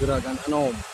Gerakan anom.